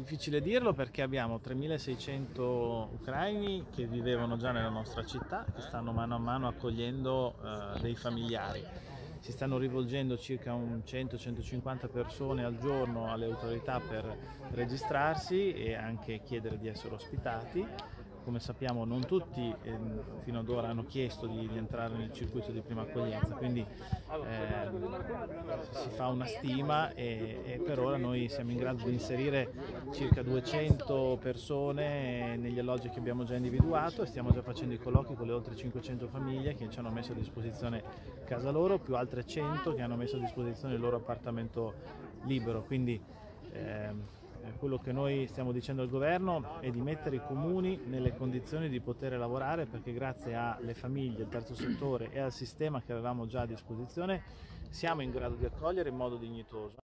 difficile dirlo perché abbiamo 3.600 ucraini che vivevano già nella nostra città, che stanno mano a mano accogliendo dei familiari. Si stanno rivolgendo circa 100-150 persone al giorno alle autorità per registrarsi e anche chiedere di essere ospitati. Come sappiamo non tutti fino ad ora hanno chiesto di entrare nel circuito di prima accoglienza, quindi si fa una stima e per ora noi siamo in grado di inserire circa 200 persone negli alloggi che abbiamo già individuato e stiamo già facendo i colloqui con le oltre 500 famiglie che ci hanno messo a disposizione casa loro, più altre 100 che hanno messo a disposizione il loro appartamento libero. Quindi quello che noi stiamo dicendo al governo è di mettere i comuni nelle condizioni di poter lavorare, perché grazie alle famiglie, al terzo settore e al sistema che avevamo già a disposizione siamo in grado di accogliere in modo dignitoso.